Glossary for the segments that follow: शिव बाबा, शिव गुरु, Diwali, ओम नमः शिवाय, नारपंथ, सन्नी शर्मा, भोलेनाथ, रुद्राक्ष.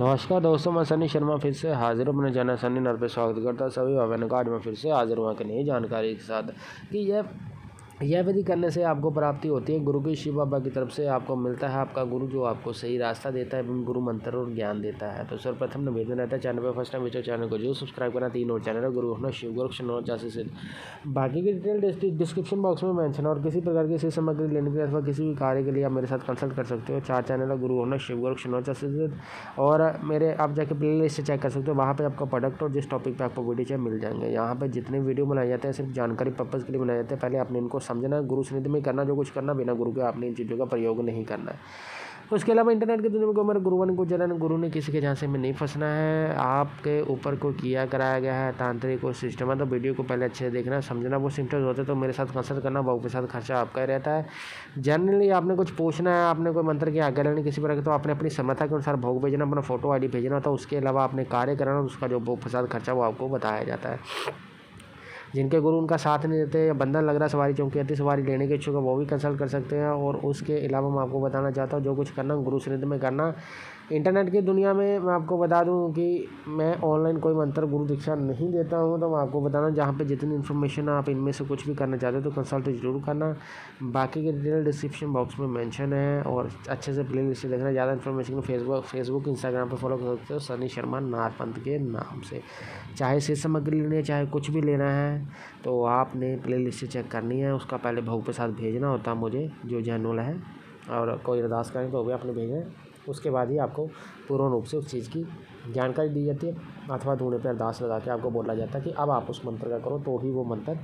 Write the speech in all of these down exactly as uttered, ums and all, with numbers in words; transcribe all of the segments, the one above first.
नमस्कार दोस्तों, मैं सन्नी शर्मा फिर से हाजिर हूं अपने चैनल सन्नी नर पे। स्वागत करता है सभी भाइयों का। आज मैं फिर से हाजिर हुआ कि नई जानकारी के साथ कि यह यह विधि करने से आपको प्राप्ति होती है गुरु की। शिव बाबा की तरफ से आपको मिलता है आपका गुरु, जो आपको सही रास्ता देता है एवं गुरु मंत्र और ज्ञान देता है। तो सर्वप्रथम निवेदन रहता है, चैनल पर फर्स्ट टाइम विचार चैनल को जो सब्सक्राइब करना तीन और चैनल है गुरु अपना शिव गुरु चासी से। बाकी की डिटेल डिस्क्रिप्शन बॉक्स में मैंशन है। और किसी प्रकार की से सामग्री लेने के लिए अथवा किसी भी कार्य के लिए आप मेरे साथ कंसल्ट कर सकते हो। चार चैनल है गुरु अपना शिव गुरु चासी और मेरे आप जाके प्ले लिस्ट से चेक कर सकते हो। वहाँ पर आपका प्रोडक्ट और जिस टॉपिक पर आपको वीडियो चाहिए मिल जाएंगे। यहाँ पर जितने वीडियो बनाए जाते हैं सिर्फ जानकारी पर्पज़ के लिए बनाए जाते हैं। पहले आपने इनको समझना, गुरु सन्निधि में करना जो कुछ करना, बिना गुरु के आपने इन चीज़ों का प्रयोग नहीं करना है। उसके अलावा इंटरनेट की दुनिया में हमारे गुरुवन को जलन गुरु ने किसी के झांसे में नहीं फंसना है। आपके ऊपर को किया कराया गया है तांत्रिक और सिस्टम है। तो वीडियो को पहले अच्छे से देखना समझना, वो सिम्टम्स होते हैं तो मेरे साथ कंसल्ट करना। बाबू के साथ खर्चा आपका ही रहता है। जनरली आपने कुछ पूछना है, आपने कोई मंत्र की आज्ञा लेनी किसी पर, तो आपने अपनी समर्था के अनुसार भोग भेजना, अपना फोटो आई डी भेजना। तो उसके अलावा आपने कार्य कराना, उसका जो भोग प्रसाद खर्चा वो आपको बताया जाता है। जिनके गुरु उनका साथ नहीं देते, बंधन लग रहा सवारी चौंकी आती सवारी लेने के इच्छुक है, वो भी कंसल्ट कर सकते हैं। और उसके अलावा मैं आपको बताना चाहता हूँ जो कुछ करना गुरु सन्निधि में करना। इंटरनेट की दुनिया में मैं आपको बता दूँ कि मैं ऑनलाइन कोई मंत्र गुरु दीक्षा नहीं देता हूँ। तो मैं आपको बताना जहाँ पे जितनी इन्फॉर्मेशन है आप इनमें से कुछ भी करना चाहते हो तो कंसल्ट जरूर करना। बाकी की डिटेल डिस्क्रिप्शन बॉक्स में मेंशन है और अच्छे से प्ले लिस्ट से देखना। ज़्यादा इन्फॉर्मेशन फेसबुक फेसबुक इंस्टाग्राम पर फॉलो कर सकते हो सन्नी शर्मा नारपंथ के नाम से। चाहे से सामग्री लेनी है चाहे कुछ भी लेना है तो आपने प्ले लिस्ट से चेक करनी है। उसका पहले भोग के साथ भेजना होता मुझे जो जनरल है, और कोई अरदास करें तो वो भी आपने भेजना है। उसके बाद ही आपको पूर्ण रूप से उस चीज़ की जानकारी दी जाती है, अथवा धूने पर अरदास लगा के आपको बोला जाता है कि अब आप उस मंत्र का करो, तो ही वो मंत्र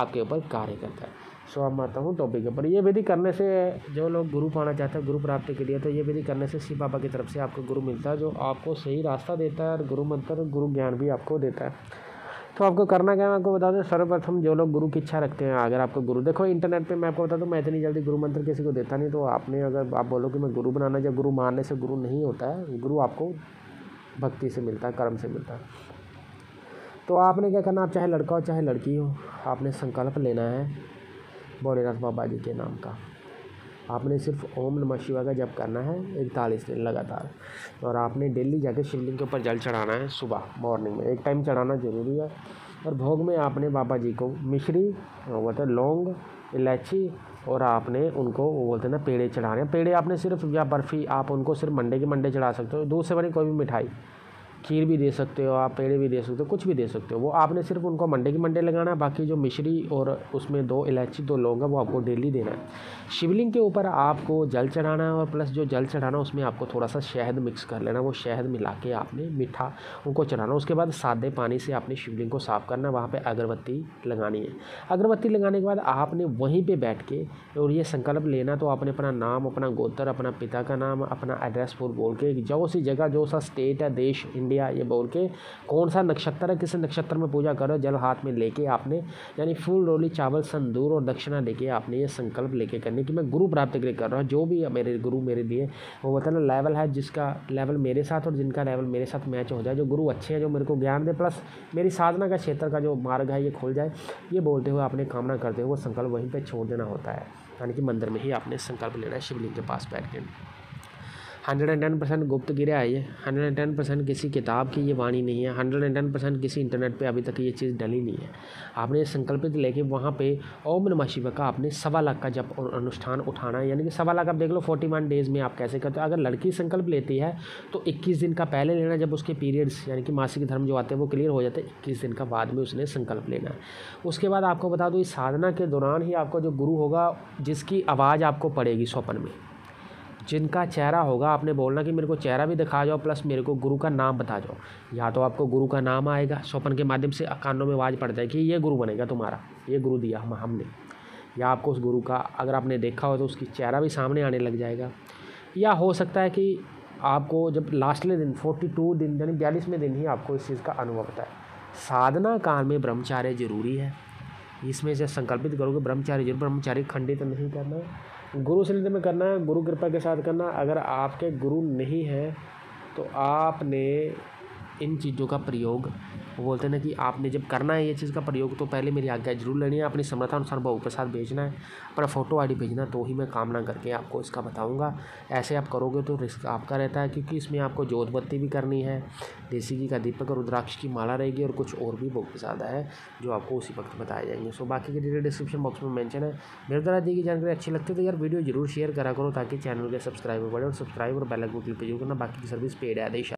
आपके ऊपर कार्य करता है। सो अब मानता हूँ टॉपिक के ऊपर। ये विधि करने से जो लोग गुरु पाना चाहते हैं गुरु प्राप्ति के लिए, तो ये विधि करने से शिव बाबा की तरफ से आपको गुरु मिलता है जो आपको सही रास्ता देता है और गुरु मंत्र गुरु ज्ञान भी आपको देता है। तो आपको करना क्या है आपको बता दें। सर्वप्रथम जो लोग गुरु की इच्छा रखते हैं, अगर आपको गुरु देखो इंटरनेट पे मैं आपको बता दूं मैं इतनी जल्दी गुरु मंत्र किसी को देता नहीं। तो आपने अगर आप बोलो कि मैं गुरु बनाना, जब गुरु मानने से गुरु नहीं होता है, गुरु आपको भक्ति से मिलता है, कर्म से मिलता है। तो आपने क्या करना, आप चाहे लड़का हो चाहे लड़की हो, आपने संकल्प लेना है भोलेनाथ बाबा जी के नाम का। आपने सिर्फ ओम नमः शिवाय का जप करना है इकतालीस दिन लगातार। और आपने डेली जाके शिवलिंग के ऊपर जल चढ़ाना है, सुबह मॉर्निंग में एक टाइम चढ़ाना ज़रूरी है। और भोग में आपने बाबा जी को मिश्री मतलब लौंग इलायची और आपने उनको वो बोलते हैं ना पेड़े चढ़ाने हैं। पेड़े आपने सिर्फ या बर्फ़ी आप उनको सिर्फ मंडे के मंडे चढ़ा सकते हो। दूध से बनी कोई भी मिठाई, खीर भी दे सकते हो आप, पेड़े भी दे सकते हो, कुछ भी दे सकते हो। वो आपने सिर्फ उनको मंडे की मंडे लगाना है। बाकी जो मिश्री और उसमें दो इलायची दो लौंग है वो आपको डेली देना है। शिवलिंग के ऊपर आपको जल चढ़ाना है और प्लस जो जल चढ़ाना है उसमें आपको थोड़ा सा शहद मिक्स कर लेना, वो शहद मिला के आपने मीठा उनको चढ़ाना। उसके बाद सादे पानी से आपने शिवलिंग को साफ़ करना, वहाँ पर अगरबत्ती लगानी है। अगरबत्ती लगाने के बाद आपने वहीं पर बैठ के और ये संकल्प लेना। तो आपने अपना नाम, अपना गोत्र, अपना पिता का नाम, अपना एड्रेस पूरा बोल के, जो सी जगह जो सा स्टेट है देश इंडिया ये बोल के, कौन सा नक्षत्र है, किस नक्षत्र में पूजा करो, जल हाथ में लेके आपने यानी फूल रोली चावल संदूर और दक्षिणा लेके आपने ये संकल्प लेके करने कि मैं गुरु प्राप्ति के लिए कर रहा हूँ। जो भी मेरे गुरु मेरे लिए वो मतलब लेवल है, जिसका लेवल मेरे साथ और जिनका लेवल मेरे साथ मैच हो जाए, जो गुरु अच्छे हैं जो मेरे को ज्ञान दे प्लस मेरी साधना का क्षेत्र का जो मार्ग है ये खुल जाए, ये बोलते हुए आपने कामना करते हुए वो संकल्प वहीं पर छोड़ देना होता है। यानी कि मंदिर में ही आपने संकल्प लेना है शिवलिंग के पास बैठ के। हंड्रेड एंड टेन परसेंट गुप्त गिरा है ये, हंड्रेड एंड टेन परसेंट किसी किताब की ये वाणी नहीं है, हंड्रेड एंड टेन परसेंट किसी इंटरनेट पे अभी तक ये चीज़ डली नहीं है। आपने ये संकल्पित लेके वहाँ पे ओम नमः शिवाय का आपने सवा लाख का जब अनुष्ठान उठाना है। यानी कि सवा लाख आप देख लो फोर्टी वन डेज़ में आप कैसे करते हो। अगर लड़की संकल्प लेती है तो इक्कीस दिन का पहले लेना, जब उसके पीरियड्स यानी कि मासिक धर्म जो आते हैं वो क्लियर हो जाते हैं, इक्कीस दिन का बाद में उसने संकल्प लेना है। उसके बाद आपको बता दूँ इस साधना के दौरान ही आपका जो गुरु होगा जिसकी आवाज़ आपको पड़ेगी स्वप्न में, जिनका चेहरा होगा आपने बोलना कि मेरे को चेहरा भी दिखा जाओ प्लस मेरे को गुरु का नाम बता जाओ। या तो आपको गुरु का नाम आएगा स्वप्न के माध्यम से, कानों में आवाज़ पड़ता है कि ये गुरु बनेगा तुम्हारा, ये गुरु दिया हम हमने। या आपको उस गुरु का अगर आपने देखा हो तो उसकी चेहरा भी सामने आने लग जाएगा। या हो सकता है कि आपको जब लास्टले दिन फोर्टी टू दिन यानी बयालीसवें दिन ही आपको इस चीज़ का अनुभव होता है। साधना काल में ब्रह्मचार्य जरूरी है, इसमें से संकल्पित करोगे ब्रह्मचारी जरूर, ब्रह्मचारी खंडित नहीं करना है, गुरु सन्निधि में करना है, गुरु कृपा के साथ करना। अगर आपके गुरु नहीं हैं तो आपने इन चीज़ों का प्रयोग, वो बोलते हैं ना कि आपने जब करना है ये चीज़ का प्रयोग तो पहले मेरी आज्ञा जरूर लेनी है, अपनी समर्था अनुसार भाव के साथ भेजना है, पर फ़ोटो आईडी भेजना, तो ही मैं कामना करके आपको इसका बताऊंगा। ऐसे आप करोगे तो रिस्क आपका रहता है, क्योंकि इसमें आपको जोत बत्ती भी करनी है, देसी घी का दीपक और रुद्राक्ष की माला रहेगी और कुछ और भी बहुत ज़्यादा है जो आपको उसी वक्त बताए जाएंगे। सो बाकी के डिटेल डिस्क्रिप्शन बॉक्स में मैंशन है। मेरे द्वारा दी गई जानकारी अच्छी लगती है तो यार वीडियो जरूर शेयर करा करो, ताकि चैनल के सब्सक्राइबर बढ़े, और सब्सक्राइब और बेल आइकन क्लिक पे जरूर करना। बाकी की सर्विस पेड है।